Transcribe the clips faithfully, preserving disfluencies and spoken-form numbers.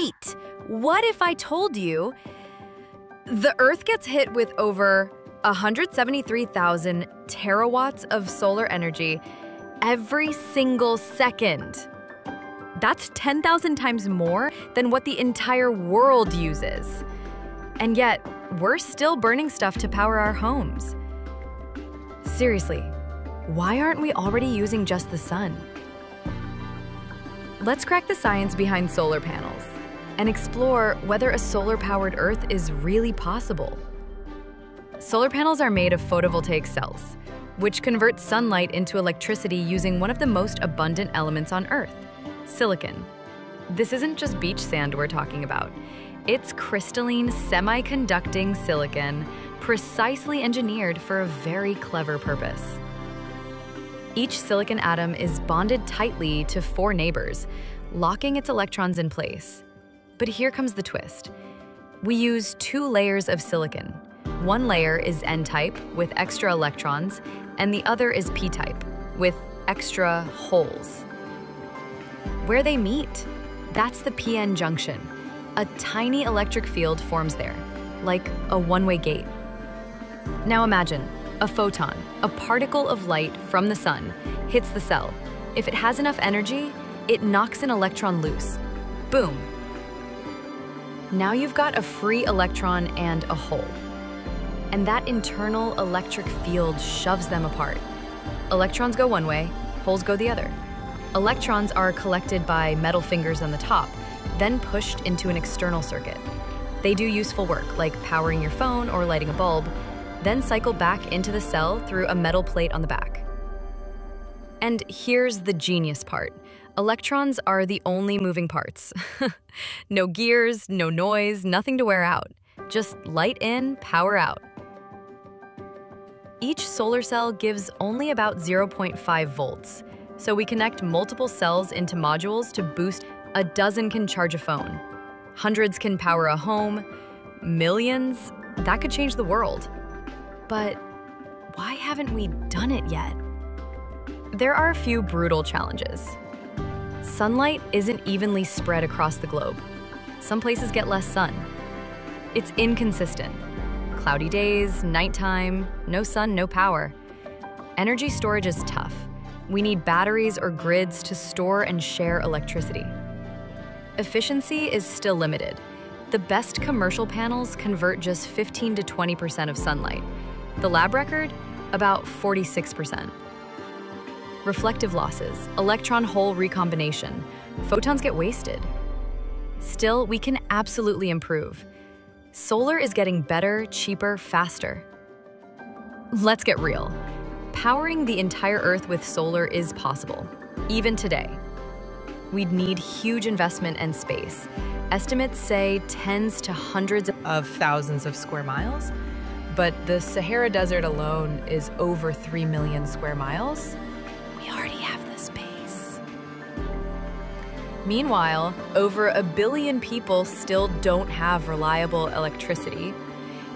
Wait, what if I told you the Earth gets hit with over one hundred seventy-three thousand terawatts of solar energy every single second? That's ten thousand times more than what the entire world uses. And yet, we're still burning stuff to power our homes. Seriously, why aren't we already using just the sun? Let's crack the science behind solar panels and explore whether a solar-powered Earth is really possible. Solar panels are made of photovoltaic cells, which convert sunlight into electricity using one of the most abundant elements on Earth, silicon. This isn't just beach sand we're talking about. It's crystalline, semiconducting silicon, precisely engineered for a very clever purpose. Each silicon atom is bonded tightly to four neighbors, locking its electrons in place. But here comes the twist. We use two layers of silicon. One layer is N-type, with extra electrons, and the other is P-type, with extra holes. Where they meet, that's the p-n junction. A tiny electric field forms there, like a one-way gate. Now imagine, a photon, a particle of light from the sun, hits the cell. If it has enough energy, it knocks an electron loose. Boom! Now you've got a free electron and a hole. And that internal electric field shoves them apart. Electrons go one way, holes go the other. Electrons are collected by metal fingers on the top, then pushed into an external circuit. They do useful work, like powering your phone or lighting a bulb, then cycle back into the cell through a metal plate on the back. And here's the genius part. Electrons are the only moving parts. No gears, no noise, nothing to wear out. Just light in, power out. Each solar cell gives only about zero point five volts, so we connect multiple cells into modules to boost. A dozen can charge a phone. Hundreds can power a home. Millions? That could change the world. But why haven't we done it yet? There are a few brutal challenges. Sunlight isn't evenly spread across the globe. Some places get less sun. It's inconsistent. Cloudy days, nighttime, no sun, no power. Energy storage is tough. We need batteries or grids to store and share electricity. Efficiency is still limited. The best commercial panels convert just fifteen to twenty percent of sunlight. The lab record, about forty-six percent. Reflective losses, electron hole recombination. Photons get wasted. Still, we can absolutely improve. Solar is getting better, cheaper, faster. Let's get real. Powering the entire Earth with solar is possible, even today. We'd need huge investment and space. Estimates say tens to hundreds of thousands of square miles, but the Sahara Desert alone is over three million square miles. We already have the space. Meanwhile, over a billion people still don't have reliable electricity.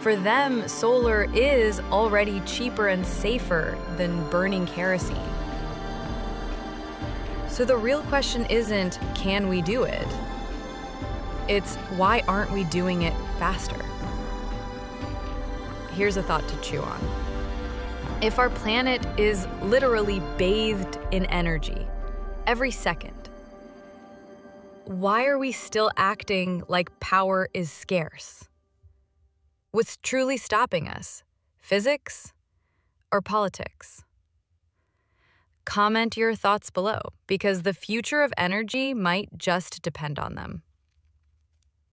For them, solar is already cheaper and safer than burning kerosene. So the real question isn't, can we do it? It's, why aren't we doing it faster? Here's a thought to chew on. If our planet is literally bathed in energy every second, why are we still acting like power is scarce? What's truly stopping us? Physics or politics? Comment your thoughts below, because the future of energy might just depend on them.